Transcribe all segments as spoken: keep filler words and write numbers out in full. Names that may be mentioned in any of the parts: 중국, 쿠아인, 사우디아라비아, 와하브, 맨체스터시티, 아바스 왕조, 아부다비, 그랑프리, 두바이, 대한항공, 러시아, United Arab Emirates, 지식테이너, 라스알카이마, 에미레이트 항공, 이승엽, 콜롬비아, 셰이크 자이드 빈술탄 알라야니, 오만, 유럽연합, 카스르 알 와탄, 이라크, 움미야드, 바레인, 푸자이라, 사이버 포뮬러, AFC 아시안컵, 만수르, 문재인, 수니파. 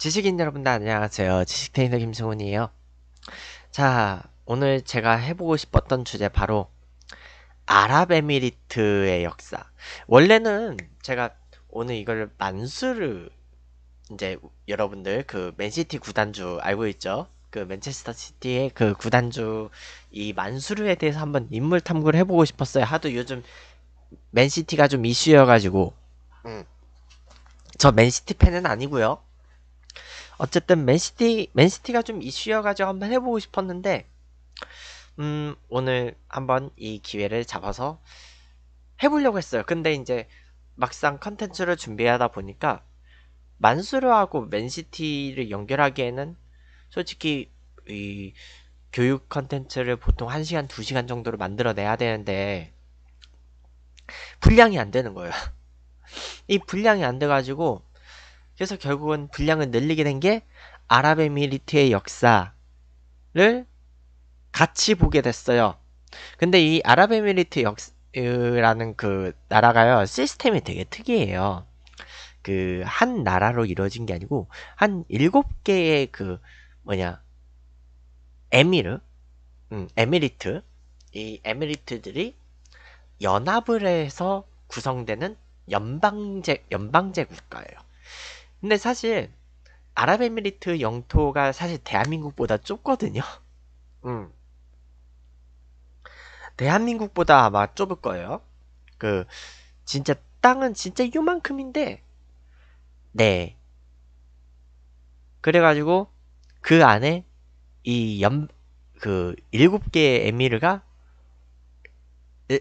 지식인 여러분들 안녕하세요. 지식테이너 김승훈이에요. 자, 오늘 제가 해보고 싶었던 주제 바로 아랍에미리트의 역사. 원래는 제가 오늘 이걸 만수르, 이제 여러분들 그 맨시티 구단주 알고 있죠? 그 맨체스터시티의 그 구단주 이 만수르에 대해서 한번 인물 탐구를 해보고 싶었어요. 하도 요즘 맨시티가 좀 이슈여가지고. 음. 저 맨시티 팬은 아니고요. 어쨌든 맨시티, 맨시티가 좀 이슈여가지고 한번 해보고 싶었는데, 음, 오늘 한번 이 기회를 잡아서 해보려고 했어요. 근데 이제 막상 컨텐츠를 준비하다 보니까 만수르하고 맨시티를 연결하기에는 솔직히 이 교육 컨텐츠를 보통 한 시간, 두 시간 정도로 만들어내야 되는데 분량이 안 되는 거예요. 이 분량이 안 돼가지고, 그래서 결국은 분량을 늘리게 된 게 아랍에미리트의 역사를 같이 보게 됐어요. 근데 이 아랍에미리트 역사라는 그 나라가요, 시스템이 되게 특이해요. 그 한 나라로 이루어진 게 아니고 한 일곱 개의 그 뭐냐 에미르, 음, 에미리트, 이 에미리트들이 연합을 해서 구성되는 연방제 연방제 국가예요. 근데 사실 아랍에미리트 영토가 사실 대한민국보다 좁거든요. 음. 대한민국보다 아마 좁을 거예요. 그 진짜 땅은 진짜 요만큼인데, 네. 그래가지고 그 안에 이 연 그 일곱 개의 에미르가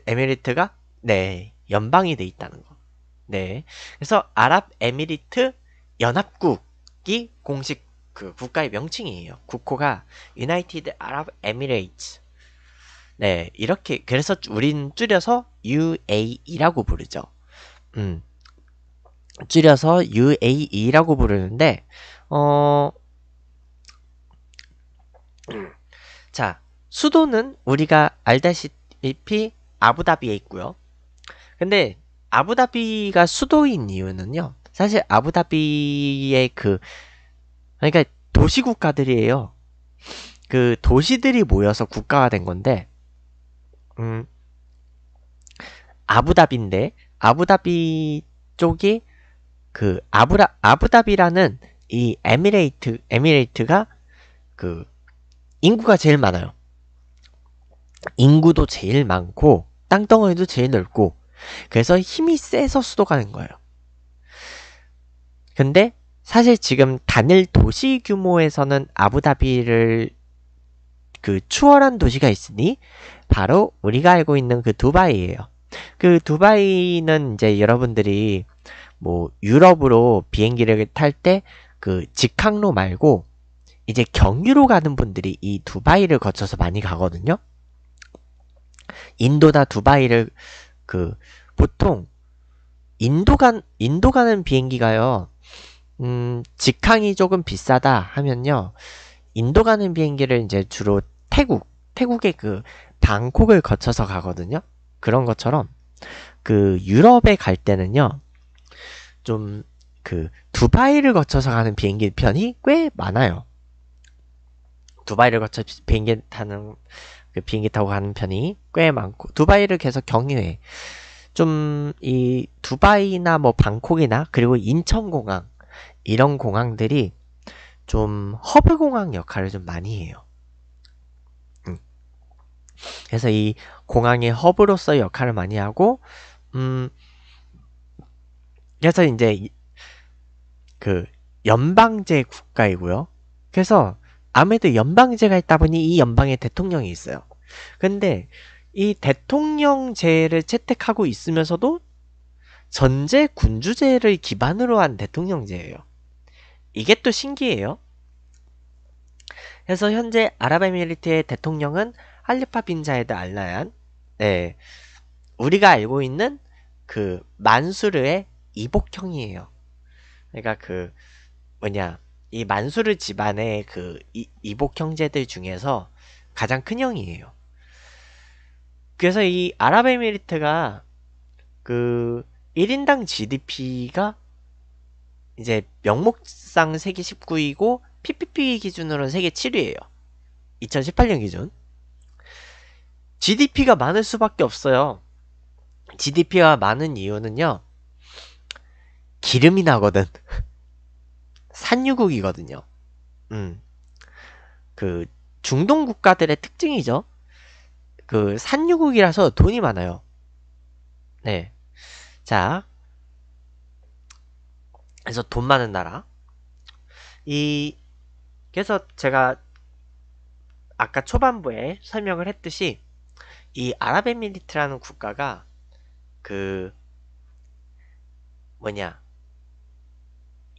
에미리트가 네 연방이 돼 있다는 거. 네. 그래서 아랍에미리트 연합국이 공식 그 국가의 명칭이에요. 국호가 United Arab Emirates. 네, 이렇게. 그래서 우린 줄여서 유에이이라고 부르죠. 음, 줄여서 유에이이라고 부르는데, 어, 자, 수도는 우리가 알다시피 아부다비에 있고요. 근데 아부다비가 수도인 이유는요, 사실 아부다비의 그, 그러니까 도시 국가들이에요. 그 도시들이 모여서 국가가 된 건데, 음, 아부다비인데, 아부다비 쪽이 그 아부라 아부다비라는 이 에미레이트 에미레이트가 그 인구가 제일 많아요. 인구도 제일 많고 땅덩어리도 제일 넓고, 그래서 힘이 세서 수도가 된 거예요. 근데 사실 지금 단일 도시 규모에서는 아부다비를 그 추월한 도시가 있으니 바로 우리가 알고 있는 그 두바이예요. 그 두바이는 이제 여러분들이 뭐 유럽으로 비행기를 탈 때 그 직항로 말고 이제 경유로 가는 분들이 이 두바이를 거쳐서 많이 가거든요. 인도나 두바이를 그 보통 인도 간 인도 가는 비행기가요. 음, 직항이 조금 비싸다 하면요, 인도 가는 비행기를 이제 주로 태국, 태국의 그 방콕을 거쳐서 가거든요. 그런 것처럼 그 유럽에 갈 때는요, 좀 그 두바이를 거쳐서 가는 비행기 편이 꽤 많아요. 두바이를 거쳐 비행기 타는 그 비행기 타고 가는 편이 꽤 많고, 두바이를 계속 경유해. 좀 이 두바이나 뭐 방콕이나 그리고 인천공항 이런 공항들이 좀 허브공항 역할을 좀 많이 해요. 음. 그래서 이 공항의 허브로서 역할을 많이 하고, 음, 그래서 이제 그 연방제 국가이고요. 그래서 아무래도 연방제가 있다 보니 이 연방에 대통령이 있어요. 근데 이 대통령제를 채택하고 있으면서도 전제 군주제를 기반으로 한 대통령제예요. 이게 또 신기해요. 그래서 현재 아랍에미리트의 대통령은 할리파 빈 자이드 알나하얀, 네, 우리가 알고 있는 그 만수르의 이복형이에요. 그러니까 그 뭐냐 이 만수르 집안의 그 이, 이복 형제들 중에서 가장 큰 형이에요. 그래서 이 아랍에미리트가 그 일 인당 지디피가 이제 명목상 세계 십구 위고 피피피 기준으로는 세계 칠 위예요. 이천십팔 년 기준. 지디피가 많을 수밖에 없어요. 지디피가 많은 이유는요, 기름이 나거든. 산유국이거든요. 음, 그 중동 국가들의 특징이죠. 그 산유국이라서 돈이 많아요. 네, 자, 그래서 돈 많은 나라. 이 그래서 제가 아까 초반부에 설명을 했듯이 이 아랍에미리트라는 국가가 그 뭐냐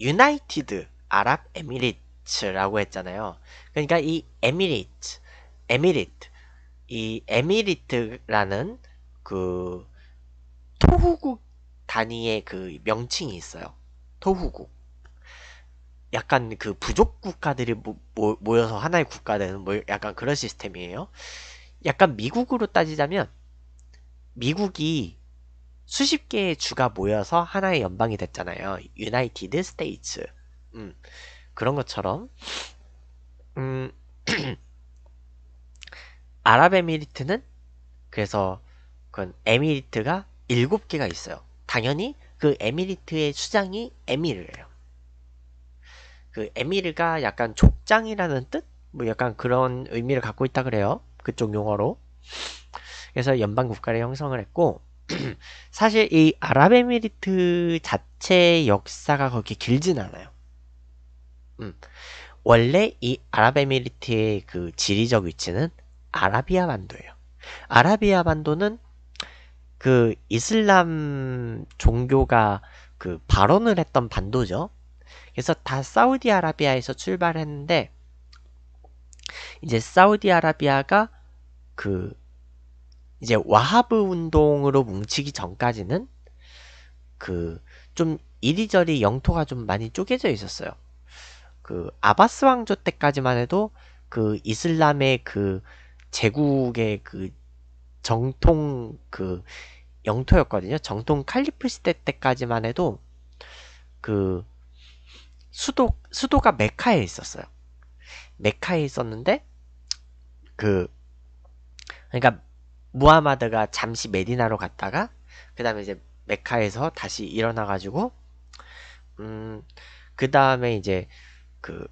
유나이티드 아랍 에미리츠라고 했잖아요. 그러니까 이 에미리트, 에미리트, 이 에미리트라는 그 토후국 단위의 그 명칭이 있어요. 토후국. 약간 그 부족 국가들이 모, 모, 모여서 하나의 국가 되는 뭐 약간 그런 시스템이에요. 약간 미국으로 따지자면 미국이 수십 개의 주가 모여서 하나의 연방이 됐잖아요. 유나이티드 스테이츠. 음, 그런 것처럼 음, 아랍에미리트는 그래서 그 에미리트가 일곱 개가 있어요. 당연히 그 에미리트의 수장이 에미르예요. 그 에미르가 약간 족장이라는 뜻? 뭐 약간 그런 의미를 갖고 있다 그래요. 그쪽 용어로. 그래서 연방국가를 형성을 했고 사실 이 아랍에미리트 자체의 역사가 그렇게 길진 않아요. 음. 원래 이 아랍에미리트의 그 지리적 위치는 아라비아 반도예요. 아라비아 반도는 그 이슬람 종교가 그 발원을 했던 반도죠. 그래서 다 사우디아라비아에서 출발했는데 이제 사우디아라비아가 그 이제 와하브 운동으로 뭉치기 전까지는 그 좀 이리저리 영토가 좀 많이 쪼개져 있었어요. 그 아바스 왕조 때까지만 해도 그 이슬람의 그 제국의 그 정통 그 영토였거든요. 정통 칼리프 시대 때까지만 해도 그 수도, 수도가 메카에 있었어요. 메카에 있었는데, 그, 그러니까, 무하마드가 잠시 메디나로 갔다가, 그 다음에 이제 메카에서 다시 일어나가지고, 음, 그 다음에 이제, 그,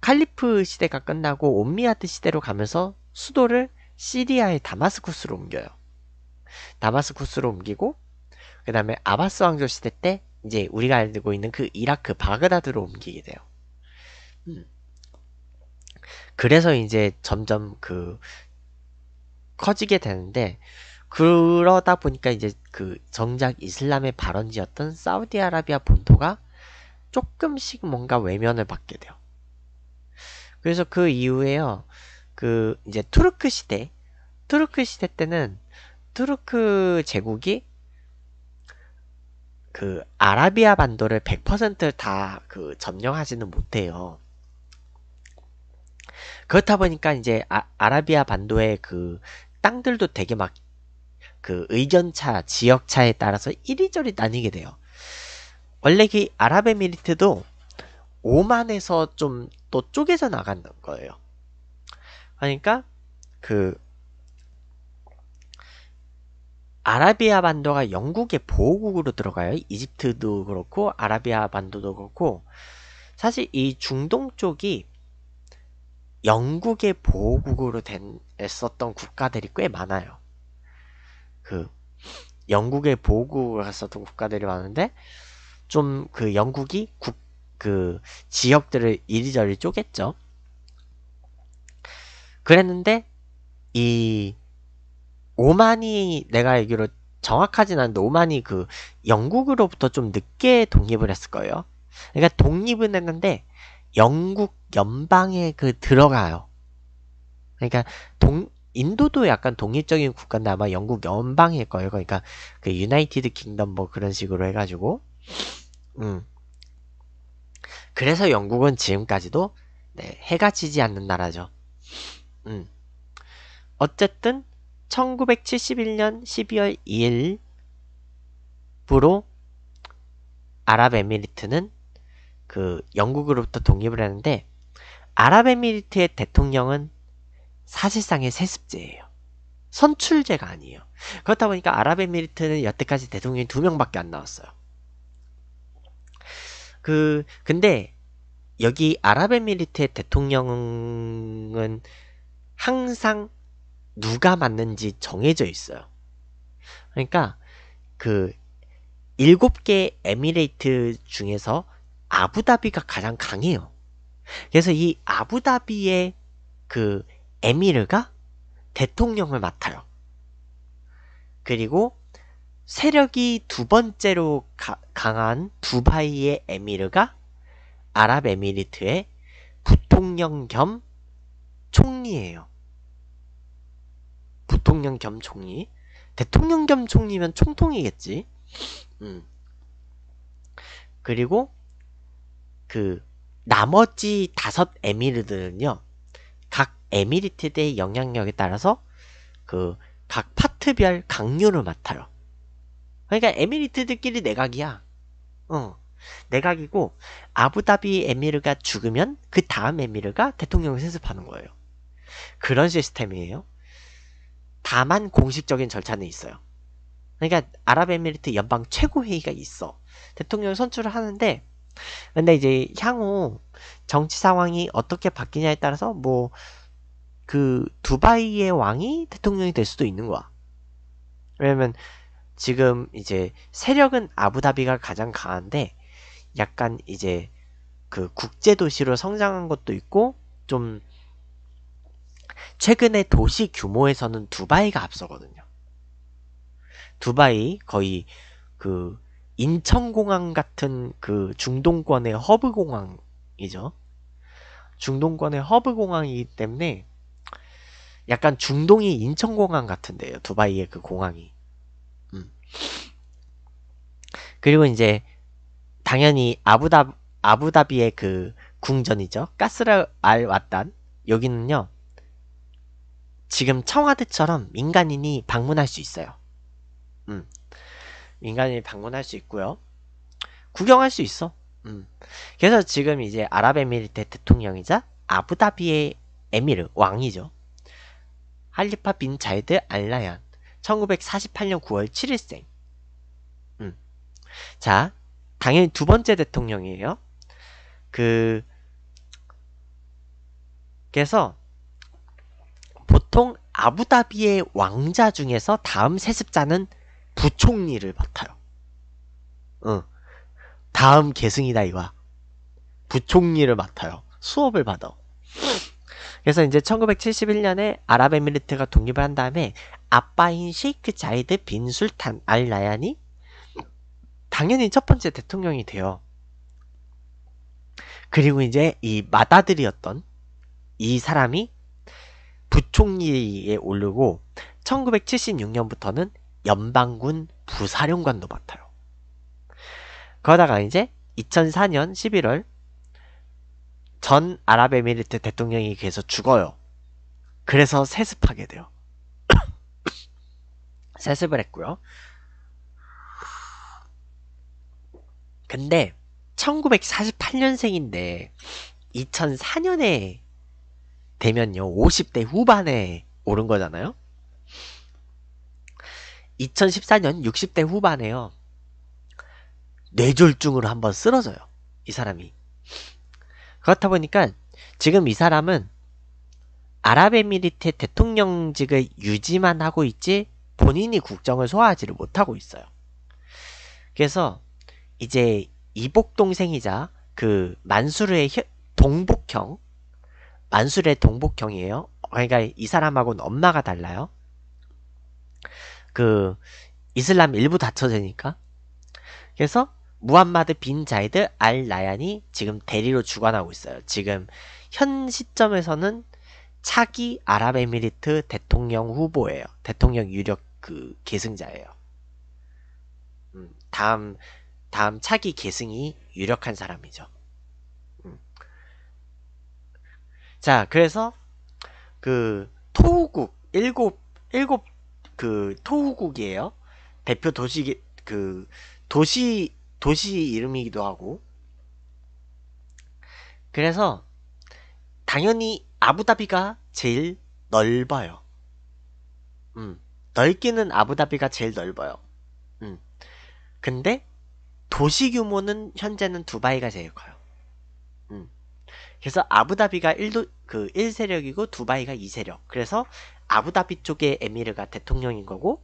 칼리프 시대가 끝나고, 움미야드 시대로 가면서 수도를 시리아의 다마스쿠스로 옮겨요. 다마스쿠스로 옮기고, 그 다음에 아바스 왕조 시대 때, 이제 우리가 알고 있는 그 이라크 바그다드로 옮기게 돼요. 음. 그래서 이제 점점 그 커지게 되는데 그러다 보니까 이제 그 정작 이슬람의 발원지였던 사우디아라비아 본토가 조금씩 뭔가 외면을 받게 돼요. 그래서 그 이후에요. 그 이제 투르크 시대, 투르크 시대 때는 투르크 제국이 그 아라비아 반도를 백 퍼센트 다 그 점령하지는 못해요. 그렇다 보니까 이제 아, 아라비아 반도의 그 땅들도 되게 막 그 의견차, 지역차에 따라서 이리저리 나뉘게 돼요. 원래 그 아랍에미리트도 오만에서 좀 또 쪼개져 나간 거예요. 그러니까 그 아라비아 반도가 영국의 보호국으로 들어가요. 이집트도 그렇고 아라비아 반도도 그렇고 사실 이 중동 쪽이 영국의 보호국으로 된, 했었던 국가들이 꽤 많아요. 그 영국의 보호국으로 했었던 국가들이 많은데 좀 그 영국이 국, 그 지역들을 이리저리 쪼갰죠. 그랬는데 이 오만이 내가 알기로 정확하진 않은데 오만이 그 영국으로부터 좀 늦게 독립을 했을 거예요. 그러니까 독립은 했는데 영국 연방에 그 들어가요. 그러니까 동, 인도도 약간 독립적인 국가인데 아마 영국 연방일 거예요. 그러니까 그 유나이티드 킹덤 뭐 그런 식으로 해가지고 음. 그래서 영국은 지금까지도 네, 해가 지지 않는 나라죠. 음. 어쨌든 천구백칠십일 년 십이월 이일부로 아랍에미리트는 그 영국으로부터 독립을 하는데 아랍에미리트의 대통령은 사실상의 세습제예요. 선출제가 아니에요. 그렇다 보니까 아랍에미리트는 여태까지 대통령이 두 명밖에 안 나왔어요. 그 근데 여기 아랍에미리트의 대통령은 항상 누가 맞는지 정해져 있어요. 그러니까 그 일곱 개의 에미레이트 중에서 아부다비가 가장 강해요. 그래서 이 아부다비의 그 에미르가 대통령을 맡아요. 그리고 세력이 두 번째로 가, 강한 두바이의 에미르가 아랍에미리트의 부통령 겸 총리예요. 부통령 겸 총리. 대통령 겸 총리면 총통이겠지. 음. 그리고 그 나머지 다섯 에미르들은요, 각 에미리트의 영향력에 따라서 그 각 파트별 강요를 맡아요. 그러니까 에미리트들끼리 내각이야. 어, 내각이고 아부다비 에미르가 죽으면 그 다음 에미르가 대통령을 세습하는 거예요. 그런 시스템이에요. 다만 공식적인 절차는 있어요. 그러니까 아랍에미리트 연방 최고회의가 있어. 대통령 선출을 하는데, 근데 이제 향후 정치 상황이 어떻게 바뀌냐에 따라서 뭐 그 두바이의 왕이 대통령이 될 수도 있는 거야. 왜냐면 지금 이제 세력은 아부다비가 가장 강한데 약간 이제 그 국제도시로 성장한 것도 있고, 좀 최근에 도시 규모에서는 두바이가 앞서거든요. 두바이 거의 그 인천공항 같은 그 중동권의 허브공항이죠. 중동권의 허브공항이기 때문에 약간 중동이 인천공항 같은데요, 두바이의 그 공항이. 음. 그리고 이제 당연히 아부다, 아부다비의 그 궁전이죠, 카스르 알 와탄. 여기는요 지금 청와대처럼 민간인이 방문할 수 있어요. 음. 민간인이 방문할 수 있고요. 구경할 수 있어. 음. 그래서 지금 이제 아랍에미리트 대통령이자 아부다비의 에미르 왕이죠, 할리파 빈 자이드 알나하얀, 천구백사십팔년 구월 칠일생. 음. 자, 당연히 두 번째 대통령이에요. 그 그래서 보통 아부다비의 왕자 중에서 다음 세습자는 부총리를 맡아요. 응. 다음 계승이다 이거야. 부총리를 맡아요. 수업을 받아. 그래서 이제 천구백칠십일년에 아랍에미리트가 독립을 한 다음에 아빠인 셰이크 자이드 빈술탄 알라야니 당연히 첫 번째 대통령이 돼요. 그리고 이제 이 맏아들이었던 이 사람이 부총리에 오르고 천구백칠십육년부터는 연방군 부사령관도 맡아요. 그러다가 이제 이천사년 십일월 전 아랍에미리트 대통령이 그래서 죽어요. 그래서 세습하게 돼요. 세습을 했고요. 근데 천구백사십팔년생인데 이천사년에 되면요 오십대 후반에 오른 거잖아요. 이천십사년 육십대 후반에요 뇌졸중으로 한번 쓰러져요, 이 사람이. 그렇다 보니까 지금 이 사람은 아랍에미리트의 대통령직을 유지만 하고 있지 본인이 국정을 소화하지를 못하고 있어요. 그래서 이제 이복 동생이자 그 만수르의 동복형, 만수르의 동복형이에요. 그러니까 이 사람하고는 엄마가 달라요. 그 이슬람 일부 다처제니까. 그래서 무함마드 빈 자이드 알 나얀이 지금 대리로 주관하고 있어요. 지금 현 시점에서는 차기 아랍에미리트 대통령 후보예요. 대통령 유력 그 계승자예요. 음, 다음 다음 차기 계승이 유력한 사람이죠. 음. 자, 그래서 그 토우국 일곱 일곱 그 토우국이에요. 대표 도시 그 도시 도시 이름이기도 하고. 그래서 당연히 아부다비가 제일 넓어요. 음, 넓기는 아부다비가 제일 넓어요. 음. 근데 도시 규모는 현재는 두바이가 제일 커요. 음. 그래서 아부다비가 일도, 그 일 세력이고 두바이가 이 세력. 그래서 아부다비 쪽의 에미르가 대통령인 거고,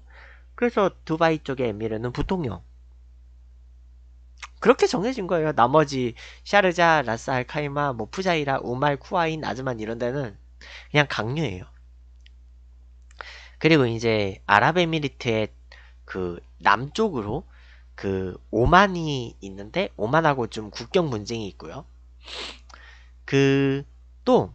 그래서 두바이 쪽의 에미르는 부통령. 그렇게 정해진 거예요. 나머지 샤르자, 라스알카이마, 뭐 푸자이라, 우말, 쿠아인, 나즈만 이런 데는 그냥 강요예요. 그리고 이제 아랍에미리트의 그 남쪽으로 그 오만이 있는데, 오만하고 좀 국경 분쟁이 있고요. 그 또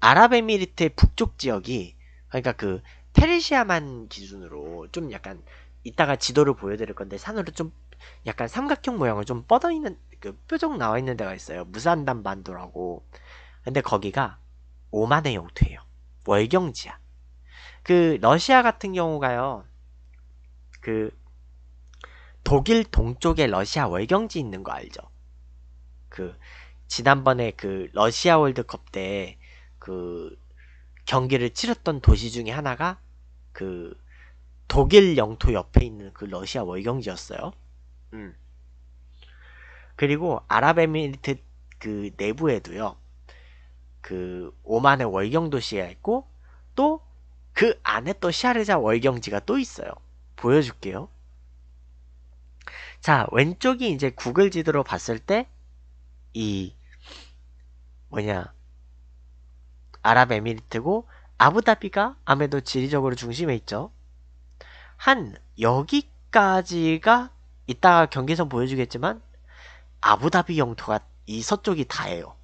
아랍에미리트의 북쪽 지역이, 그러니까 그 페르시아만 기준으로 좀 약간 이따가 지도를 보여드릴 건데, 산으로 좀 약간 삼각형 모양을 좀 뻗어 있는 그 뾰족 나와 있는 데가 있어요. 무산단 반도라고. 근데 거기가 오만의 영토예요. 월경지야. 그 러시아 같은 경우가요, 그 독일 동쪽에 러시아 월경지 있는 거 알죠? 그 지난번에 그 러시아 월드컵 때 그 경기를 치렀던 도시 중에 하나가 그 독일 영토 옆에 있는 그 러시아 월경지였어요. 음. 그리고 아랍에미리트 그 내부에도요, 그 오만의 월경 도시가 있고, 또 그 안에 또 샤르자 월경지가 또 있어요. 보여줄게요. 자, 왼쪽이 이제 구글 지도로 봤을 때 이 뭐냐 아랍에미리트고, 아부다비가 아무래도 지리적으로 중심에 있죠. 한 여기까지가 이따가 경계선 보여주겠지만 아부다비 영토가 이 서쪽이 다예요.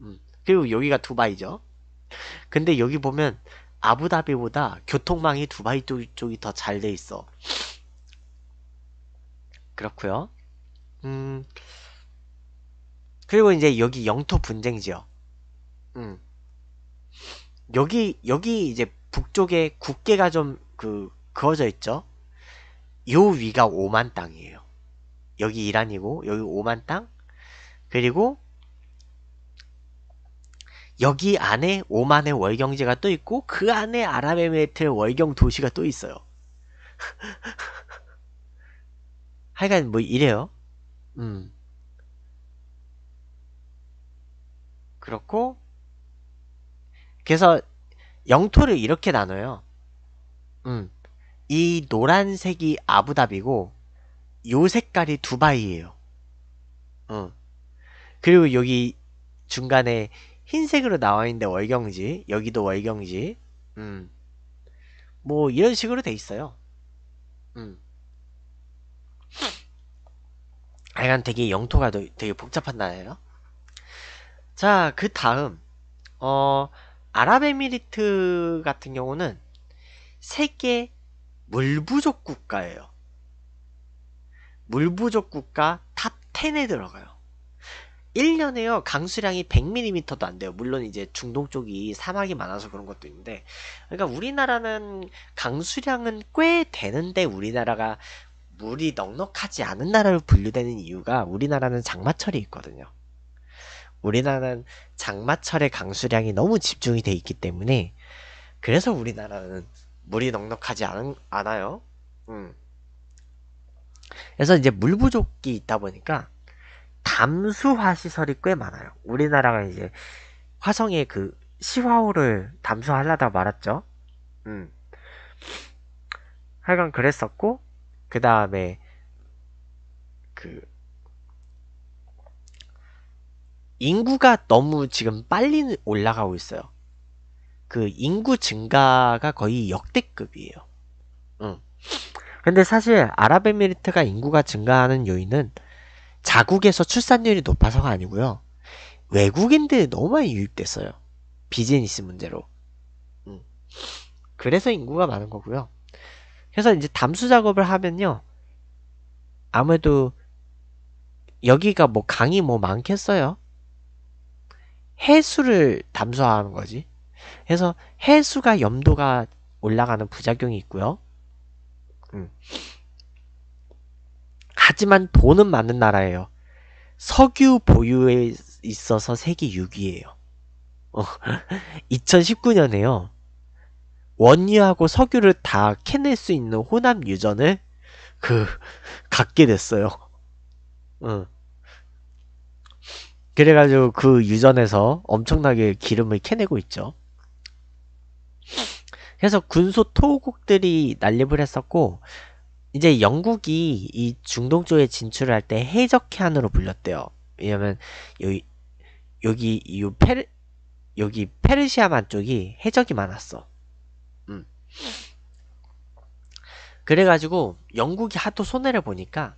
음, 그리고 여기가 두바이죠. 근데 여기 보면 아부다비보다 교통망이 두바이 쪽, 쪽이 더 잘 돼 있어. 그렇고요. 음, 그리고 이제 여기 영토 분쟁 지역. 음, 여기 여기 이제 북쪽에 국계가 좀 그 그어져 있죠. 요 위가 오만 땅이에요. 여기 이란이고, 여기 오만 땅. 그리고 여기 안에 오만의 월경지가 또 있고, 그 안에 아랍에미리트의 월경 도시가 또 있어요. 하여간 뭐 이래요. 음. 그렇고, 그래서 영토를 이렇게 나눠요. 음. 이 노란색이 아부다비고, 요 색깔이 두바이예요. 어. 그리고 여기 중간에 흰색으로 나와있는데 월경지, 여기도 월경지. 음. 뭐 이런 식으로 돼 있어요. 음. 하여간 되게 영토가 되게 복잡한 나라예요. 자, 그 다음 어 아랍에미리트 같은 경우는 세계 물부족 국가예요. 물부족 국가 탑 텐에 들어가요. 일 년에요 강수량이 백 밀리미터도 안 돼요. 물론 이제 중동 쪽이 사막이 많아서 그런 것도 있는데, 그러니까 우리나라는 강수량은 꽤 되는데 우리나라가 물이 넉넉하지 않은 나라로 분류되는 이유가, 우리나라는 장마철이 있거든요. 우리나라는 장마철에 강수량이 너무 집중이 돼 있기 때문에, 그래서 우리나라는 물이 넉넉하지 않, 않아요. 음. 그래서 이제 물 부족이 있다 보니까 담수화 시설이 꽤 많아요. 우리나라가 이제 화성의 그 시화호를 담수하려다 말았죠. 음. 하여간 그랬었고, 그 다음에 그 인구가 너무 지금 빨리 올라가고 있어요. 그 인구 증가가 거의 역대급이에요. 응. 근데 사실 아랍에미리트가 인구가 증가하는 요인은 자국에서 출산율이 높아서가 아니고요, 외국인들이 너무 많이 유입됐어요. 비즈니스 문제로. 응. 그래서 인구가 많은 거고요. 그래서 이제 담수 작업을 하면요, 아무래도 여기가 뭐 강이 뭐 많겠어요. 해수를 담수화하는 거지. 그래서 해수가 염도가 올라가는 부작용이 있고요. 음. 하지만 돈은 많은 나라예요. 석유 보유에 있어서 세계 육 위예요. 어, 이천십구 년에요. 원유하고 석유를 다 캐낼 수 있는 혼합 유전을 그 갖게 됐어요. 어. 그래가지고 그 유전에서 엄청나게 기름을 캐내고 있죠. 그래서 군소 토호국들이 난립을 했었고, 이제 영국이 이 중동 쪽에 진출을 할 때 해적해안으로 불렸대요. 왜냐면 여기 여기 이 페르 여기 페르시아만 쪽이 해적이 많았어. 음. 그래가지고 영국이 하도 손해를 보니까,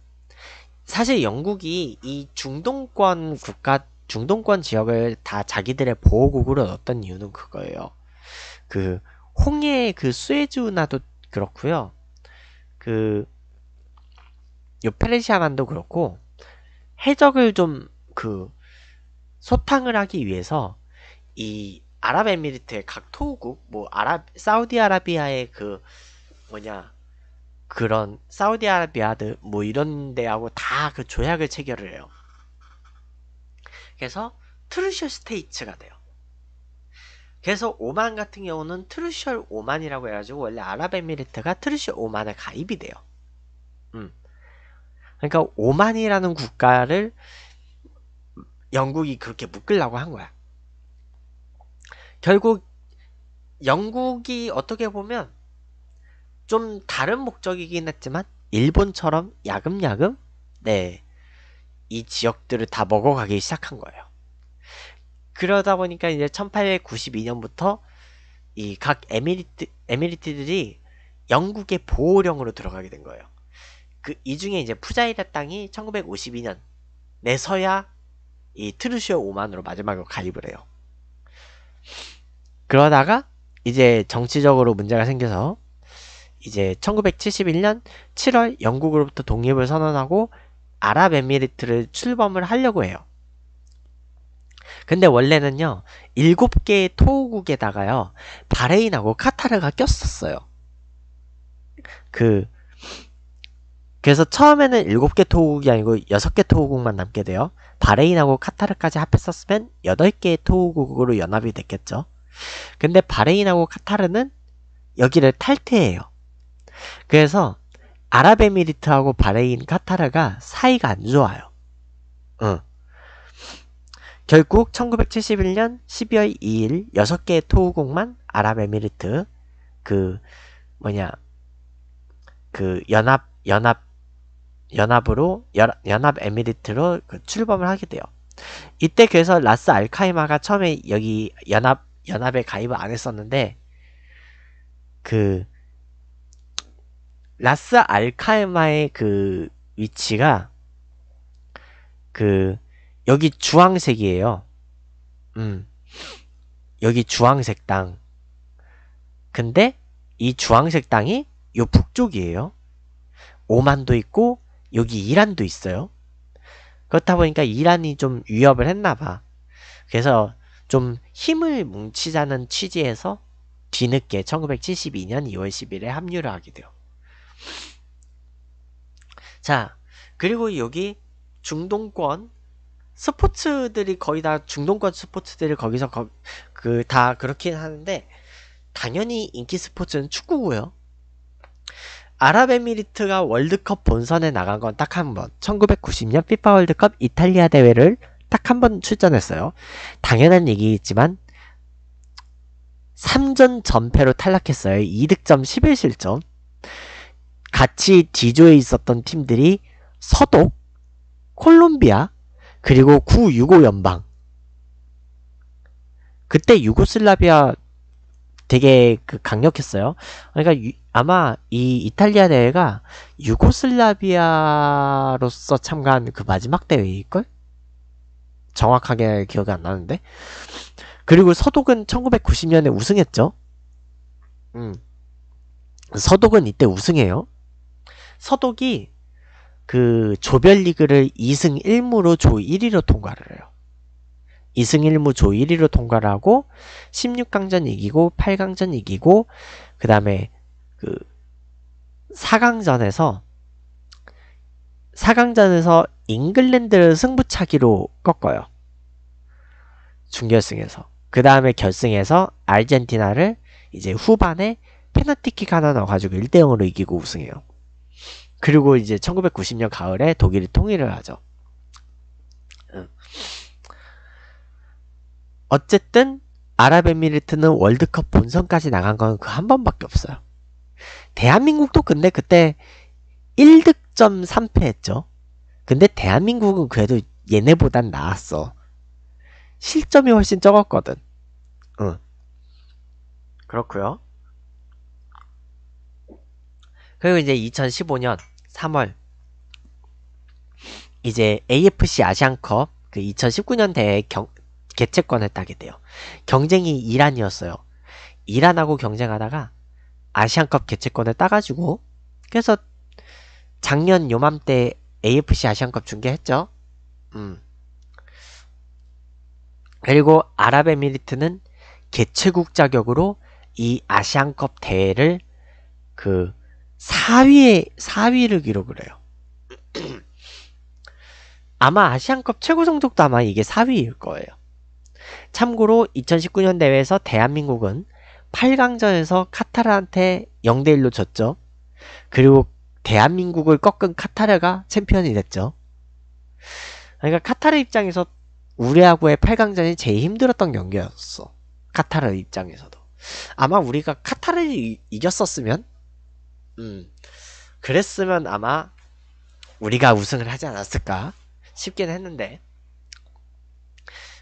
사실 영국이 이 중동권 국가 중동권 지역을 다 자기들의 보호국으로 넣었던 이유는 그거예요. 그 홍해 그 수에즈 운하도 그렇고요. 그 요 페르시아만도 그렇고, 해적을 좀 그 소탕을 하기 위해서 이 아랍에미리트의 각 토호국, 뭐 아랍 사우디아라비아의 그 뭐냐 그런 사우디아라비아들 뭐 이런 데하고 다 그 조약을 체결을 해요. 그래서 트루셜 스테이츠가 돼요. 그래서 오만 같은 경우는 트루셜 오만이라고 해가지고 원래 아랍에미리트가 트루셜 오만에 가입이 돼요. 음. 그러니까 오만이라는 국가를 영국이 그렇게 묶으려고 한 거야. 결국 영국이 어떻게 보면 좀 다른 목적이긴 했지만 일본처럼 야금야금 네, 이 지역들을 다 먹어가기 시작한 거예요. 그러다 보니까 이제 천팔백구십이 년부터 이 각 에미리트, 에미리트들이 영국의 보호령으로 들어가게 된 거예요. 그 이 중에 이제 푸자이라 땅이 천구백오십이 년 내서야 이 트루시오 오만으로 마지막으로 가입을 해요. 그러다가 이제 정치적으로 문제가 생겨서 이제 천구백칠십일 년 칠월 영국으로부터 독립을 선언하고 아랍에미리트를 출범을 하려고 해요. 근데 원래는요, 일곱 개의 토호국에다가요 바레인하고 카타르가 꼈었어요. 그 그래서 처음에는 일곱 개 토호국이 아니고 여섯 개 토호국만 남게 돼요. 바레인하고 카타르까지 합했었으면 여덟 개의 토호국으로 연합이 됐겠죠. 근데 바레인하고 카타르는 여기를 탈퇴해요. 그래서 아랍에미리트하고 바레인, 카타르가 사이가 안 좋아요. 응. 결국 천구백칠십일 년 십이월 이일 여섯 개의 토호국만 아랍에미리트 그 뭐냐 그 연합 연합 연합으로 연합 에미리트로 그 출범을 하게 돼요. 이때 그래서 라스알카이마가 처음에 여기 연합 연합에 가입을 안 했었는데, 그 라스알카이마의 그 위치가 그 여기 주황색이에요. 음. 여기 주황색 땅. 근데 이 주황색 땅이 요 북쪽이에요. 오만도 있고 여기 이란도 있어요. 그렇다 보니까 이란이 좀 위협을 했나봐. 그래서 좀 힘을 뭉치자는 취지에서 뒤늦게 천구백칠십이 년 이월 십일에 합류를 하게 돼요. 자, 그리고 여기 중동권 스포츠들이 거의 다 중동권 스포츠들이 거기서 거, 그 다 그렇긴 하는데, 당연히 인기 스포츠는 축구고요. 아랍에미리트가 월드컵 본선에 나간 건 딱 한 번, 천구백구십 년 피파 월드컵 이탈리아 대회를 딱 한 번 출전했어요. 당연한 얘기이지만 삼 전 전패로 탈락했어요. 이 득점 십일 실점. 같이 D조에 있었던 팀들이 서독, 콜롬비아, 그리고 구유고 연방. 그때 유고슬라비아 되게 그 강력했어요. 그러니까 유, 아마 이 이탈리아 대회가 유고슬라비아로서 참가한 그 마지막 대회일걸? 정확하게 기억이 안 나는데. 그리고 서독은 천구백구십 년에 우승했죠. 음. 서독은 이때 우승해요. 서독이 그 조별리그를 이승 일무로 조 일 위로 통과를 해요. 이승 일무 조 일 위로 통과를 하고 십육 강전 이기고 팔 강전 이기고 그 다음에 그 사 강전에서 사 강전에서 잉글랜드를 승부차기로 꺾어요. 준결승에서. 그 다음에 결승에서 아르헨티나를 이제 후반에 페널티킥 하나 넣어가지고 일 대 영으로 이기고 우승해요. 그리고 이제 천구백구십 년 가을에 독일이 통일을 하죠. 어쨌든 아랍에미리트는 월드컵 본선까지 나간 건 그 한 번밖에 없어요. 대한민국도 근데 그때 일 득점 삼 패했죠. 근데 대한민국은 그래도 얘네보단 나았어. 실점이 훨씬 적었거든. 응. 그렇고요. 그리고 이제 이천십오 년 삼월 이제 에이에프씨 아시안컵 그 이천십구 년 대회 경, 개최권을 따게 돼요. 경쟁이 이란이었어요. 이란하고 경쟁하다가 아시안컵 개최권을 따가지고 그래서 작년 요맘때 에이에프씨 아시안컵 중계했죠. 음. 그리고 아랍에미리트는 개최국 자격으로 이 아시안컵 대회를 그 사 위에 사 위를 기록을 해요. 아마 아시안컵 최고 성적도 아마 이게 사 위일 거예요. 참고로 이천십구 년 대회에서 대한민국은 팔 강전에서 카타르한테 영 대 일로 졌죠. 그리고 대한민국을 꺾은 카타르가 챔피언이 됐죠. 그러니까 카타르 입장에서 우리하고의 팔 강전이 제일 힘들었던 경기였어. 카타르 입장에서도. 아마 우리가 카타르를 이, 이겼었으면 음, 그랬으면 아마 우리가 우승을 하지 않았을까 싶긴 했는데.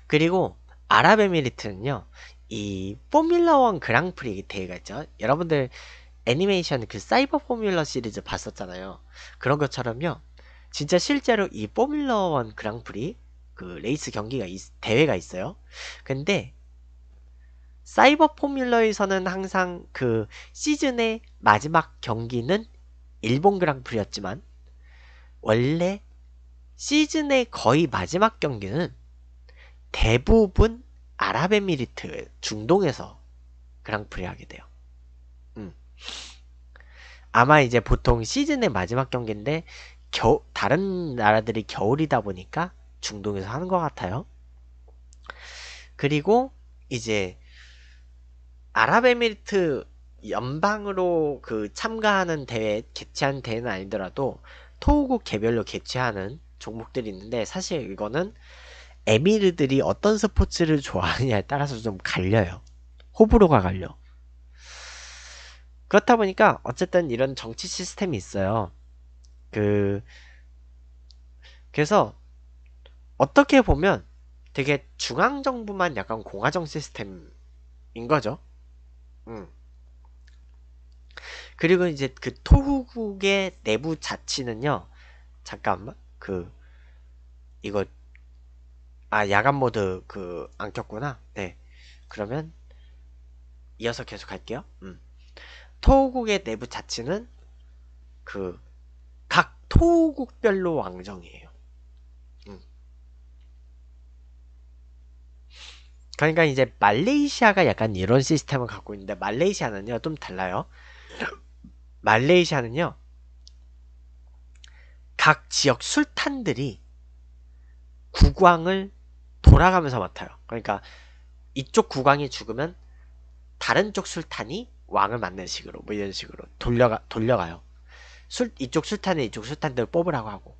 그리고 아랍에미리트는요, 이 포뮬러원 그랑프리 대회가 있죠. 여러분들 애니메이션 그 사이버 포뮬러 시리즈 봤었잖아요. 그런 것처럼요, 진짜 실제로 이 포뮬러원 그랑프리 그 레이스 경기가 있, 대회가 있어요. 근데 사이버 포뮬러에서는 항상 그 시즌의 마지막 경기는 일본 그랑프리였지만 원래 시즌의 거의 마지막 경기는 대부분 아랍에미리트 중동에서 그랑프리 하게 돼요. 음. 아마 이제 보통 시즌의 마지막 경기인데 겨, 다른 나라들이 겨울이다 보니까 중동에서 하는 것 같아요. 그리고 이제 아랍에미리트 연방으로 그 참가하는 대회, 개최한 대회는 아니더라도 토우국 개별로 개최하는 종목들이 있는데, 사실 이거는 에미르들이 어떤 스포츠를 좋아하느냐에 따라서 좀 갈려요. 호불호가 갈려. 그렇다 보니까 어쨌든 이런 정치 시스템이 있어요. 그 그래서 어떻게 보면 되게 중앙정부만 약간 공화정 시스템인 거죠. 음. 그리고 이제 그 토후국의 내부 자치는요, 잠깐만, 그, 이거, 아, 야간 모드, 그, 안 켰구나. 네. 그러면, 이어서 계속 할게요. 음. 토후국의 내부 자치는, 그, 각 토후국별로 왕정이에요. 음. 그러니까 이제 말레이시아가 약간 이런 시스템을 갖고 있는데, 말레이시아는요, 좀 달라요. 말레이시아는요, 각 지역 술탄들이 국왕을 돌아가면서 맡아요. 그러니까 이쪽 국왕이 죽으면 다른 쪽 술탄이 왕을 맡는 식으로, 뭐 이런 식으로 돌려가, 돌려가요. 술, 이쪽 술탄은 이쪽 술탄들을 뽑으라고 하고.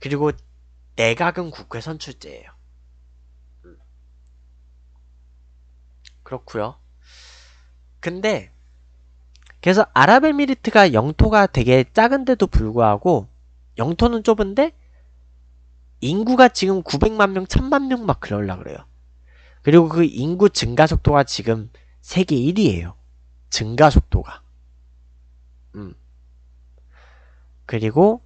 그리고 내각은 국회 선출제예요. 음. 그렇구요. 근데 그래서 아랍에미리트가 영토가 되게 작은데도 불구하고, 영토는 좁은데 인구가 지금 구백만 명, 천만 명 막 그러려고 그래요. 그리고 그 인구 증가 속도가 지금 세계 일 위예요. 증가 속도가. 음. 그리고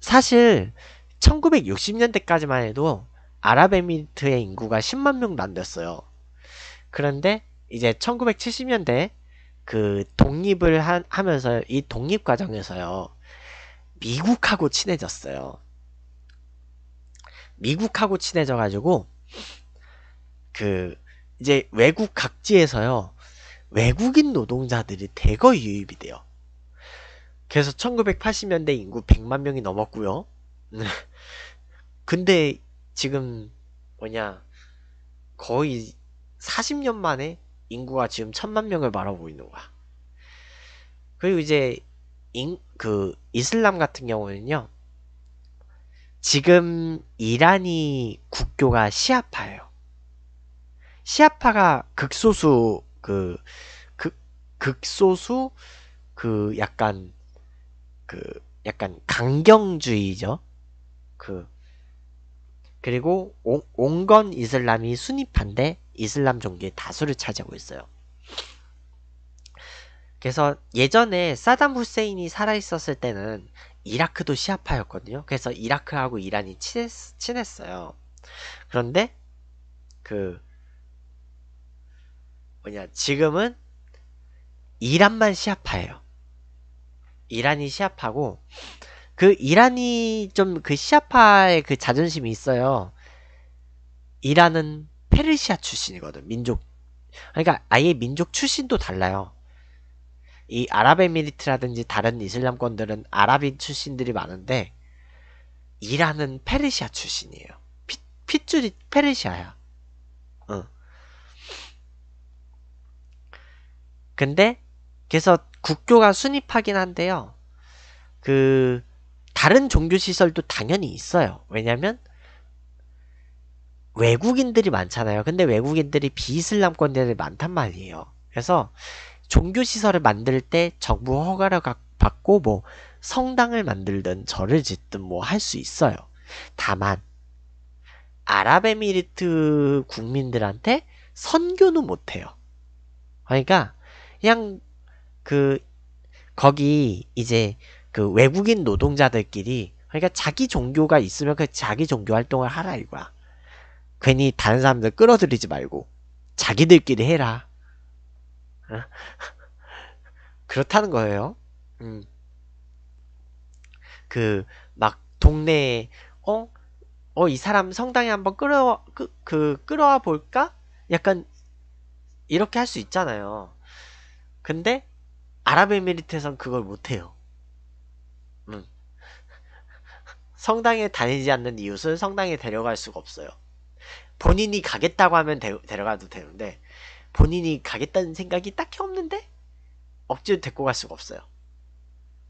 사실 천구백육십 년대까지만 해도 아랍에미리트의 인구가 십만 명도 안 됐어요. 그런데 이제 천구백칠십 년대에 그 독립을 한, 하면서 이 독립 과정에서요, 미국하고 친해졌어요. 미국하고 친해져가지고 그 이제 외국 각지에서요 외국인 노동자들이 대거 유입이 돼요. 그래서 천구백팔십 년대 인구 백만 명이 넘었고요. 근데 지금 뭐냐 거의 사십 년 만에 인구가 지금 천만 명을 바라보고 있는 거야. 그리고 이제 인, 그 이슬람 같은 경우는요, 지금 이란이 국교가 시아파예요. 시아파가 극소수 그 극, 극소수 그 약간 그 약간 강경주의죠. 그 그리고 온, 온건 이슬람이 순위파인데 이슬람 종교의 다수를 차지하고 있어요. 그래서 예전에 사담 후세인이 살아있었을 때는 이라크도 시아파였거든요. 그래서 이라크하고 이란이 친했, 친했어요. 그런데 그 뭐냐 지금은 이란만 시아파예요. 이란이 시아파고 그 이란이 좀 그 시아파의 그 자존심이 있어요. 이란은 페르시아 출신이거든. 민족. 그러니까 아예 민족 출신도 달라요. 이 아랍에미리트라든지 다른 이슬람권들은 아랍인 출신들이 많은데 이란은 페르시아 출신이에요. 피, 핏줄이 페르시아야. 응. 근데 그래서 국교가 순입하긴 한데요. 그 다른 종교시설도 당연히 있어요. 왜냐면 외국인들이 많잖아요. 근데 외국인들이 비이슬람권들이 많단 말이에요. 그래서 종교시설을 만들 때 정부 허가를 받고 뭐 성당을 만들든 절을 짓든 뭐 할 수 있어요. 다만 아랍에미리트 국민들한테 선교는 못해요. 그러니까 그냥 그 거기 이제 그 외국인 노동자들끼리, 그러니까 자기 종교가 있으면 그 자기 종교 활동을 하라 이거야. 괜히 다른 사람들 끌어들이지 말고 자기들끼리 해라. 그렇다는 거예요. 음. 그 막 동네에 어? 어 이 사람 성당에 한번 끌어와 그, 그 끌어와 볼까? 약간 이렇게 할 수 있잖아요. 근데 아랍에미리트에선 그걸 못해요. 음. 성당에 다니지 않는 이웃을 성당에 데려갈 수가 없어요. 본인이 가겠다고 하면 데, 데려가도 되는데 본인이 가겠다는 생각이 딱히 없는데 억지로 데리고 갈 수가 없어요.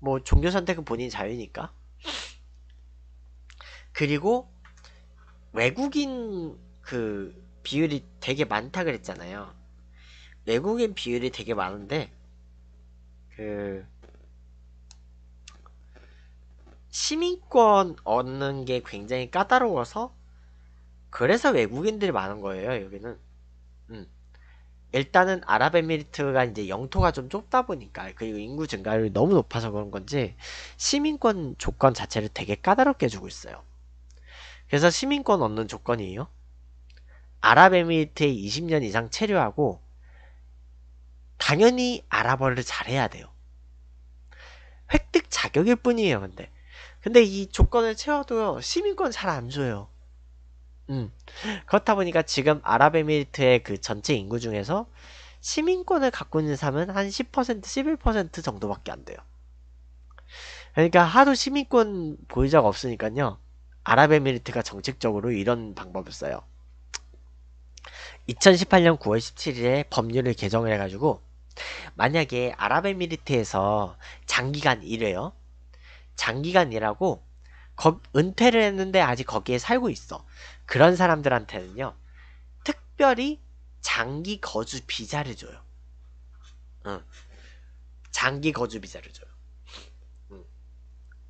뭐 종교 선택은 본인 자유니까. 그리고 외국인 그 비율이 되게 많다 그랬잖아요. 외국인 비율이 되게 많은데 그 시민권 얻는 게 굉장히 까다로워서 그래서 외국인들이 많은 거예요, 여기는. 음. 일단은 아랍에미리트가 이제 영토가 좀 좁다 보니까 그리고 인구 증가율이 너무 높아서 그런 건지 시민권 조건 자체를 되게 까다롭게 주고 있어요. 그래서 시민권 얻는 조건이에요. 아랍에미리트에 이십 년 이상 체류하고 당연히 아랍어를 잘해야 돼요. 획득 자격일 뿐이에요, 근데. 근데 이 조건을 채워도 시민권 잘 안 줘요. 음. 그렇다 보니까 지금 아랍에미리트의 그 전체 인구 중에서 시민권을 갖고 있는 사람은 한 십 퍼센트, 십일 퍼센트 정도밖에 안 돼요. 그러니까 하도 시민권 보유자가 없으니까요. 아랍에미리트가 정책적으로 이런 방법을 써요. 이천십팔 년 구월 십칠일에 법률을 개정을 해가지고 만약에 아랍에미리트에서 장기간 일해요. 장기간 일하고 거, 은퇴를 했는데 아직 거기에 살고 있어. 그런 사람들한테는요, 특별히 장기 거주 비자를 줘요. 응. 장기 거주 비자를 줘요. 응.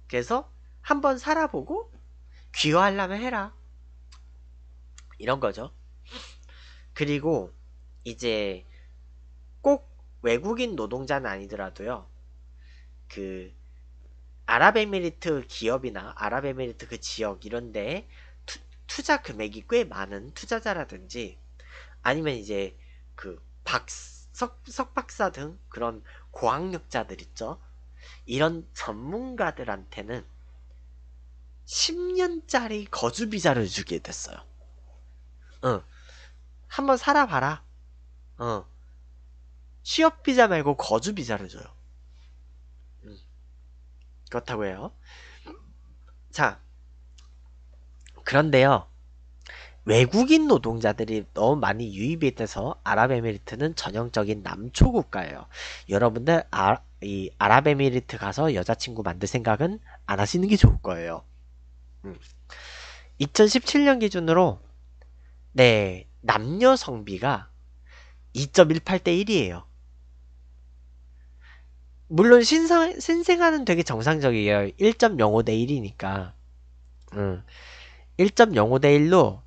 그래서 한번 살아보고 귀화하려면 해라. 이런 거죠. 그리고 이제 꼭 외국인 노동자는 아니더라도요, 그 아랍에미리트 기업이나 아랍에미리트 그 지역 이런 데에 투, 투자 금액이 꽤 많은 투자자라든지 아니면 이제 그 박, 석, 석박사 등 그런 고학력자들 있죠. 이런 전문가들한테는 십 년짜리 거주비자를 주게 됐어요. 응. 한번 살아봐라. 응. 취업비자 말고 거주비자를 줘요. 그렇다고 해요. 자, 그런데요, 외국인 노동자들이 너무 많이 유입이 돼서 아랍에미리트는 전형적인 남초 국가예요. 여러분들 아, 이 아랍에미리트 가서 여자친구 만들 생각은 안 하시는 게 좋을 거예요. 음. 이천십칠 년 기준으로 네, 남녀 성비가 이 점 일팔 대 일이에요. 물론 신생, 신생아는 되게 정상적이에요. 일 점 영오 대 일이니까 음. 일 점 영오 대 일로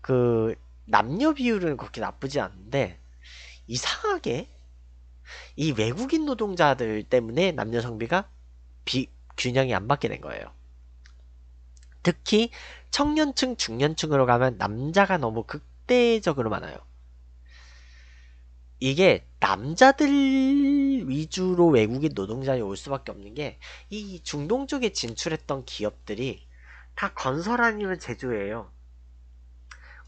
그 남녀 비율은 그렇게 나쁘지 않은데, 이상하게 이 외국인 노동자들 때문에 남녀 성비가 비균형이 안 맞게 된 거예요. 특히 청년층, 중년층으로 가면 남자가 너무 극대적으로 많아요. 이게 남자들 위주로 외국인 노동자이 올 수밖에 없는 게, 이 중동 쪽에 진출했던 기업들이 다 건설 아니면 제조예요.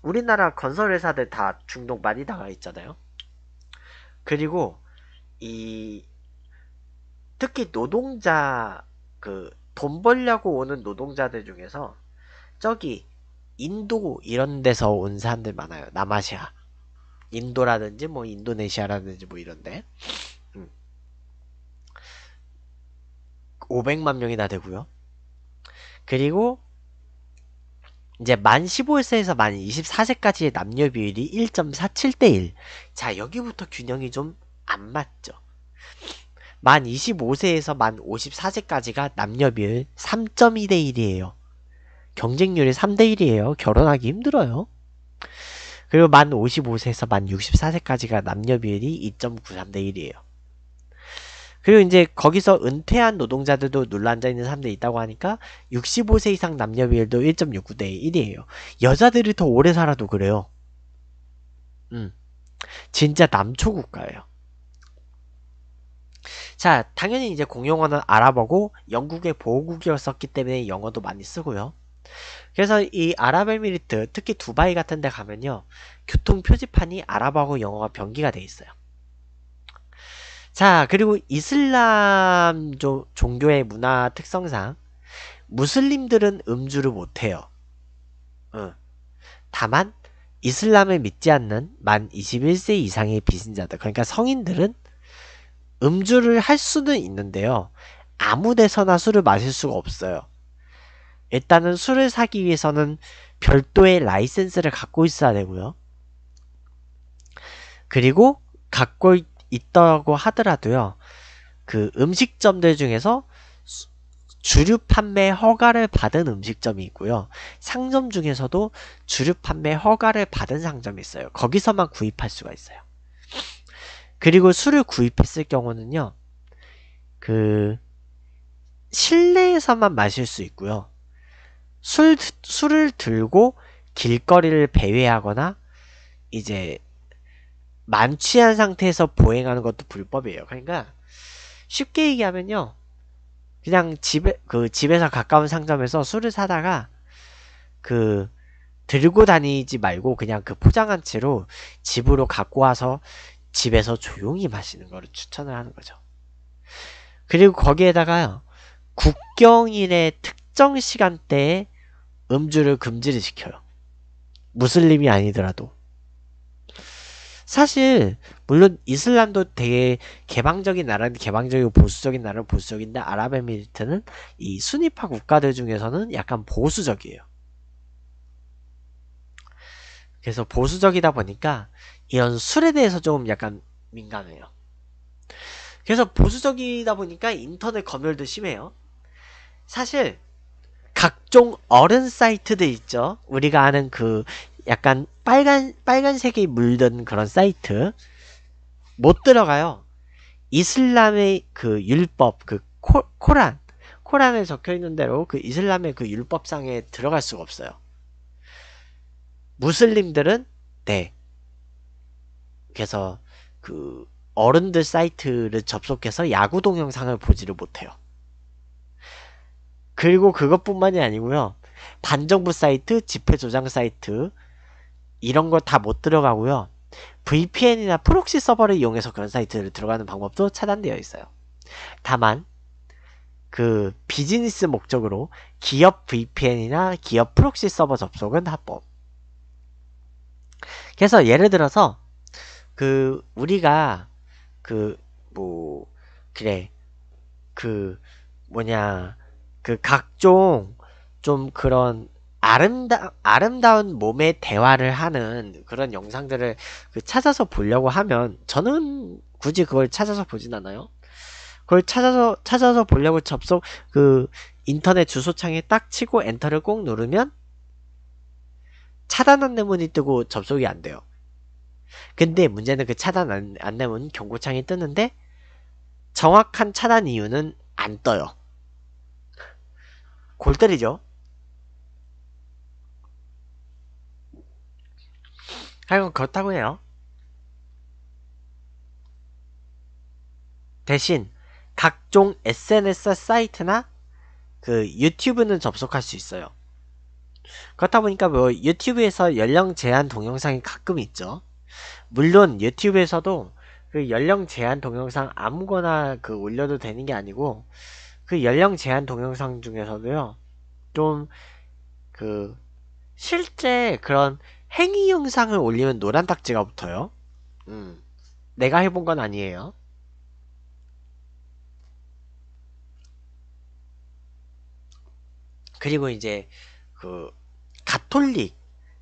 우리나라 건설회사들 다 중동 많이 나가 있잖아요. 그리고 이 특히 노동자, 그 돈 벌려고 오는 노동자들 중에서 저기 인도 이런 데서 온 사람들 많아요. 남아시아, 인도라든지 뭐 인도네시아라든지 뭐 이런데. 음. 오백만 명이나 되고요. 그리고 이제 만 십오 세에서 만 이십사 세까지의 남녀 비율이 일 점 사칠 대 일. 자, 여기부터 균형이 좀 안 맞죠. 만 이십오 세에서 만 오십사 세까지가 남녀 비율 삼 점 이 대 일이에요. 경쟁률이 삼 대 일이에요. 결혼하기 힘들어요. 그리고 만 오십오 세에서 만 육십사 세까지가 남녀 비율이 이 점 구삼 대 일이에요. 그리고 이제 거기서 은퇴한 노동자들도 눌러 앉아있는 사람들이 있다고 하니까 육십오 세 이상 남녀 비율도 일 점 육구 대 일이에요. 여자들이 더 오래 살아도 그래요. 음, 진짜 남초 국가예요. 자, 당연히 이제 공용어는 아랍어고 영국의 보호국이었었기 때문에 영어도 많이 쓰고요. 그래서 이 아랍에미리트, 특히 두바이 같은 데 가면요, 교통 표지판이 아랍어하고 영어가 병기가 돼 있어요. 자, 그리고 이슬람 조, 종교의 문화 특성상 무슬림들은 음주를 못해요. 어. 다만 이슬람을 믿지 않는 만 이십일 세 이상의 비신자들, 그러니까 성인들은 음주를 할 수는 있는데요, 아무 데서나 술을 마실 수가 없어요. 일단은 술을 사기 위해서는 별도의 라이센스를 갖고 있어야 되고요. 그리고 갖고 있 있다고 하더라도요, 그 음식점들 중에서 주류 판매 허가를 받은 음식점이 있고요, 상점 중에서도 주류 판매 허가를 받은 상점이 있어요. 거기서만 구입할 수가 있어요. 그리고 술을 구입했을 경우는요, 그 실내에서만 마실 수 있고요, 술, 술을 들고 길거리를 배회하거나 이제 만취한 상태에서 보행하는 것도 불법이에요. 그러니까 쉽게 얘기하면요, 그냥 집에, 그 집에서 가까운 상점에서 술을 사다가 그 들고 다니지 말고 그냥 그 포장한 채로 집으로 갖고 와서 집에서 조용히 마시는 거를 추천을 하는 거죠. 그리고 거기에다가 국경일의 특정 시간대에 음주를 금지를 시켜요. 무슬림이 아니더라도. 사실 물론 이슬람도 되게 개방적인 나라는 개방적이고 보수적인 나라는 보수적인데, 아랍에미리트는 이 순위파 국가들 중에서는 약간 보수적이에요. 그래서 보수적이다 보니까 이런 술에 대해서 좀 약간 민감해요. 그래서 보수적이다 보니까 인터넷 검열도 심해요. 사실 각종 어른 사이트들 있죠. 우리가 아는 그 약간 빨간, 빨간색이 물든 그런 사이트. 못 들어가요. 이슬람의 그 율법, 그 코, 코란, 코란에 적혀있는 대로 그 이슬람의 그 율법상에 들어갈 수가 없어요. 무슬림들은, 네. 그래서 그 어른들 사이트를 접속해서 야구 동영상을 보지를 못해요. 그리고 그것뿐만이 아니고요, 반정부 사이트, 집회 조장 사이트, 이런 거 다 못 들어가고요. 브이피엔이나 프록시 서버를 이용해서 그런 사이트를 들어가는 방법도 차단되어 있어요. 다만 그 비즈니스 목적으로 기업 브이피엔이나 기업 프록시 서버 접속은 합법. 그래서 예를 들어서 그 우리가 그 뭐 그래 그 뭐냐 그 각종 좀 그런 아름다 아름다운 몸의 대화를 하는 그런 영상들을 그 찾아서 보려고 하면, 저는 굳이 그걸 찾아서 보진 않아요. 그걸 찾아서 찾아서 보려고 접속 그 인터넷 주소창에 딱 치고 엔터를 꼭 누르면 차단 안내문이 뜨고 접속이 안 돼요. 근데 문제는 그 차단 안내문 경고창이 뜨는데 정확한 차단 이유는 안 떠요. 골 때리죠. 하여간 그렇다고 해요. 대신 각종 에스엔에스 사이트나 그 유튜브는 접속할 수 있어요. 그렇다 보니까 뭐 유튜브에서 연령 제한 동영상이 가끔 있죠. 물론 유튜브에서도 그 연령 제한 동영상 아무거나 그 올려도 되는 게 아니고, 그 연령 제한 동영상 중에서도요 좀 그 실제 그런 행위 영상을 올리면 노란 딱지가 붙어요. 음, 내가 해본 건 아니에요. 그리고 이제 그 가톨릭,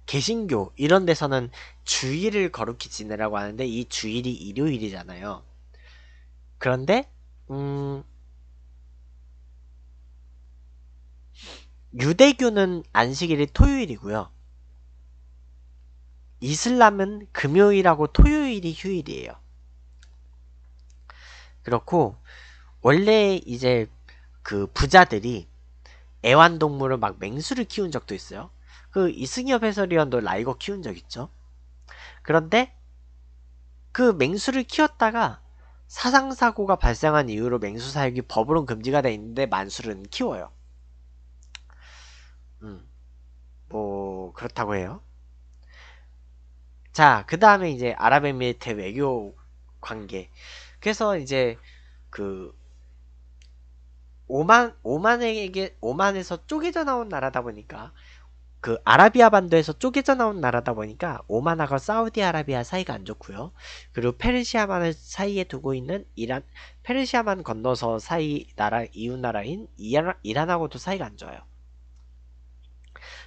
개신교 이런 데서는 주일을 거룩히 지내라고 하는데 이 주일이 일요일이잖아요. 그런데 음 유대교는 안식일이 토요일이고요. 이슬람은 금요일하고 토요일이 휴일이에요. 그렇고 원래 이제 그 부자들이 애완동물을 막 맹수를 키운 적도 있어요. 그 이승엽 해설위원도 라이거 키운 적 있죠. 그런데 그 맹수를 키웠다가 사상사고가 발생한 이후로 맹수 사육이 법으로는 금지가 돼 있는데 만수르는 키워요. 음, 뭐 그렇다고 해요. 자, 그 다음에 이제 아랍에미리트 외교 관계. 그래서 이제 그 오만, 오만에게, 오만에서 쪼개져 나온 나라다 보니까, 그 아라비아 반도에서 쪼개져 나온 나라다 보니까 오만하고 사우디아라비아 사이가 안 좋고요. 그리고 페르시아만을 사이에 두고 있는 이란, 페르시아만 건너서 사이 나라 이웃 나라인 이란, 이란하고도 사이가 안 좋아요.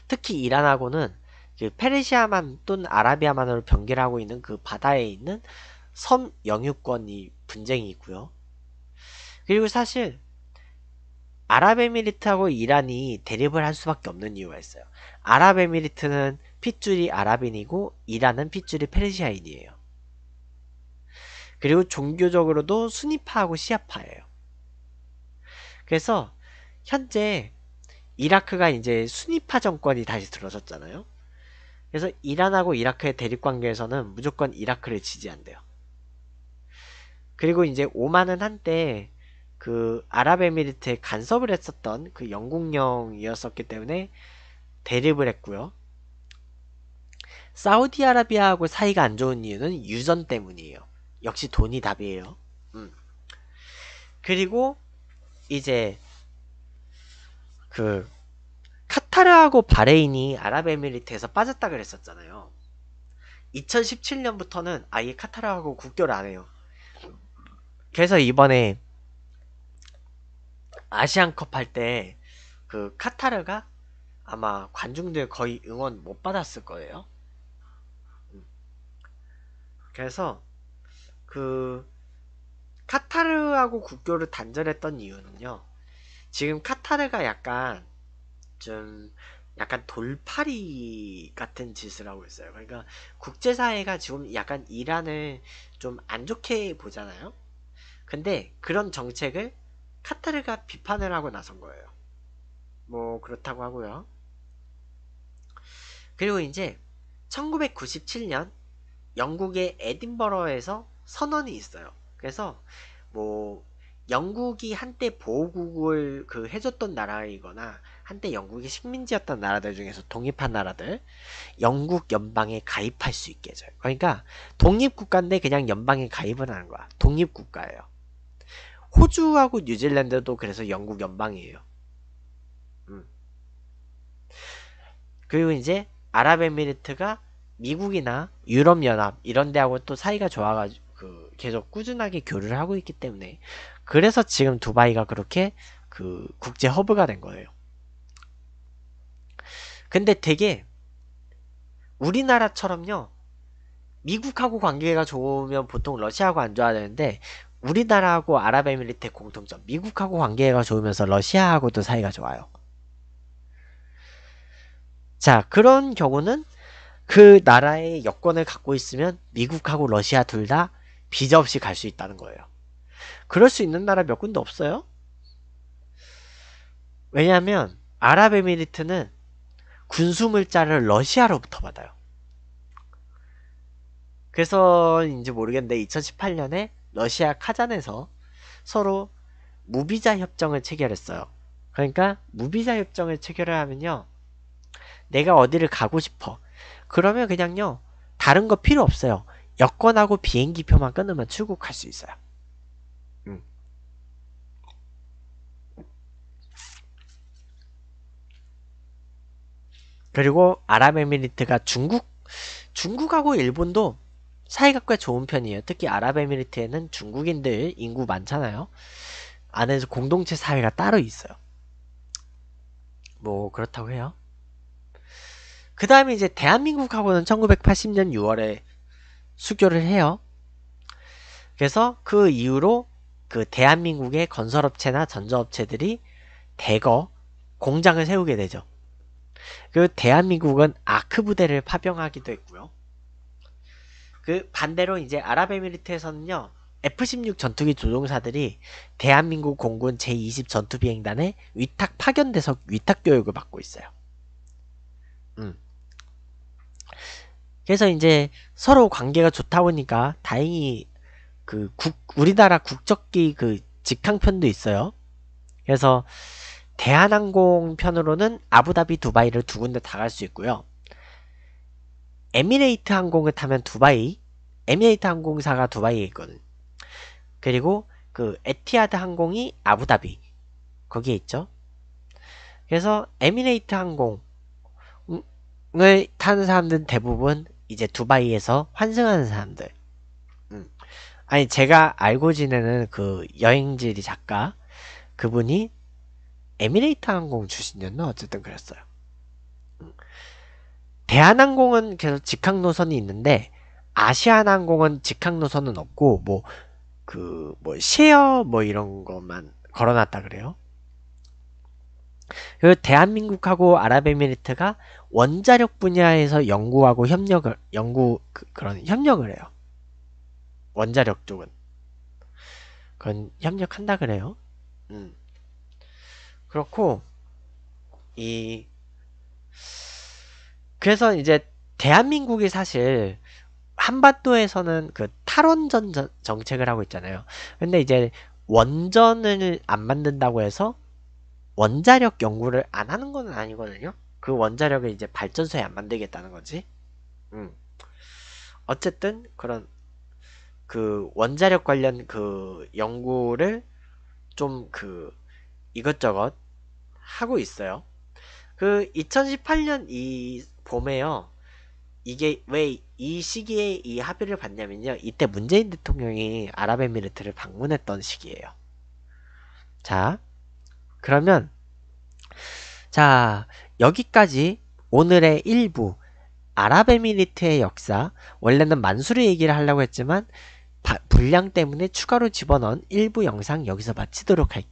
특히 이란하고는 그 페르시아만 또는 아라비아만으로 변기를 하고 있는 그 바다에 있는 섬 영유권이 분쟁이 있고요. 그리고 사실 아랍에미리트하고 이란이 대립을 할 수밖에 없는 이유가 있어요. 아랍에미리트는 핏줄이 아랍인이고 이란은 핏줄이 페르시아인이에요. 그리고 종교적으로도 수니파하고 시아파예요. 그래서 현재 이라크가 이제 수니파 정권이 다시 들어섰잖아요. 그래서 이란하고 이라크의 대립관계에서는 무조건 이라크를 지지한대요. 그리고 이제 오만은 한때 그 아랍에미리트에 간섭을 했었던 그 영국령이었었기 때문에 대립을 했고요. 사우디아라비아하고 사이가 안 좋은 이유는 유전 때문이에요. 역시 돈이 답이에요. 음. 그리고 이제 그 카타르하고 바레인이 아랍에미리트에서 빠졌다 그랬었잖아요. 이천십칠 년부터는 아예 카타르하고 국교를 안 해요. 그래서 이번에 아시안컵 할 때 그 카타르가 아마 관중들 거의 응원 못 받았을 거예요. 그래서 그 카타르하고 국교를 단절했던 이유는요, 지금 카타르가 약간 좀 약간 돌팔이 같은 짓을 하고 있어요. 그러니까 국제사회가 지금 약간 이란을 좀 안 좋게 보잖아요. 근데 그런 정책을 카타르가 비판을 하고 나선 거예요. 뭐 그렇다고 하고요. 그리고 이제 천구백구십칠 년 영국의 에딘버러에서 선언이 있어요. 그래서 뭐 영국이 한때 보호국을 그 해줬던 나라이거나 한때 영국이 식민지였던 나라들 중에서 독립한 나라들, 영국 연방에 가입할 수 있게 해줘요. 그러니까 독립국가인데 그냥 연방에 가입을 하는 거야. 독립국가예요. 호주하고 뉴질랜드도 그래서 영국 연방이에요. 음. 그리고 이제 아랍에미리트가 미국이나 유럽연합 이런 데하고 또 사이가 좋아가지고 그 계속 꾸준하게 교류를 하고 있기 때문에 그래서 지금 두바이가 그렇게 그 국제 허브가 된 거예요. 근데 되게 우리나라처럼요, 미국하고 관계가 좋으면 보통 러시아하고 안 좋아야 되는데, 우리나라하고 아랍에미리트의 공통점, 미국하고 관계가 좋으면서 러시아하고도 사이가 좋아요. 자, 그런 경우는 그 나라의 여권을 갖고 있으면 미국하고 러시아 둘 다 비자 없이 갈 수 있다는 거예요. 그럴 수 있는 나라 몇 군데 없어요? 왜냐하면 아랍에미리트는 군수물자를 러시아로부터 받아요. 그래서인지 모르겠는데 이천십팔 년에 러시아 카잔에서 서로 무비자 협정을 체결했어요. 그러니까 무비자 협정을 체결을 하면요, 내가 어디를 가고 싶어 그러면 그냥요 다른 거 필요 없어요. 여권하고 비행기표만 끊으면 출국할 수 있어요. 음. 그리고 아랍에미리트가 중국 중국하고 일본도 사이가 꽤 좋은 편이에요. 특히 아랍에미리트에는 중국인들 인구 많잖아요. 안에서 공동체 사회가 따로 있어요. 뭐 그렇다고 해요. 그 다음에 이제 대한민국하고는 천구백팔십 년 유월에 수교를 해요. 그래서 그 이후로 그 대한민국의 건설업체나 전자업체들이 대거 공장을 세우게 되죠. 그 대한민국은 아크 부대를 파병하기도 했고요. 그 반대로 이제 아랍에미리트에서는요, 에프 십육 전투기 조종사들이 대한민국 공군 제이십 전투비행단에 위탁 파견돼서 위탁 교육을 받고 있어요. 음. 그래서 이제 서로 관계가 좋다 보니까 다행히 그 국, 우리나라 국적기 그 직항편도 있어요. 그래서 대한항공 편으로는 아부다비, 두바이를 두 군데 다 갈 수 있고요. 에미레이트 항공을 타면 두바이, 에미레이트 항공사가 두바이에 있거든. 그리고 그 에티하드 항공이 아부다비 거기에 있죠. 그래서 에미레이트 항공을 타는 사람들은 대부분 이제 두바이에서 환승하는 사람들. 음. 아니 제가 알고 지내는 그 여행지리 작가, 그분이 에미레이트 항공 출신이었나 어쨌든 그랬어요. 음. 대한항공은 계속 직항 노선이 있는데 아시아나항공은 직항 노선은 없고 뭐 그 뭐 쉐어 뭐 이런 것만 걸어놨다 그래요. 그리고 대한민국하고 아랍에미리트가 원자력 분야에서 연구하고 협력을 연구 그, 그런 협력을 해요. 원자력 쪽은 그건 협력한다 그래요. 음. 그렇고 이 그래서 이제 대한민국이 사실 한반도에서는 그 탈원전 정책을 하고 있잖아요. 근데 이제 원전을 안 만든다고 해서 원자력 연구를 안 하는 건 아니거든요. 그 원자력을 이제 발전소에 안 만들겠다는 거지. 음. 어쨌든 그런 그 원자력 관련 그 연구를 좀 그 이것저것 하고 있어요. 그 이천십팔 년 이 봄에요. 이게 왜 이 시기에 이 합의를 봤냐면요, 이때 문재인 대통령이 아랍에미리트를 방문했던 시기예요. 자, 그러면 자 여기까지 오늘의 일 부 아랍에미리트의 역사. 원래는 만수르 얘기를 하려고 했지만 바, 분량 때문에 추가로 집어넣은 일 부 영상 여기서 마치도록 할게요.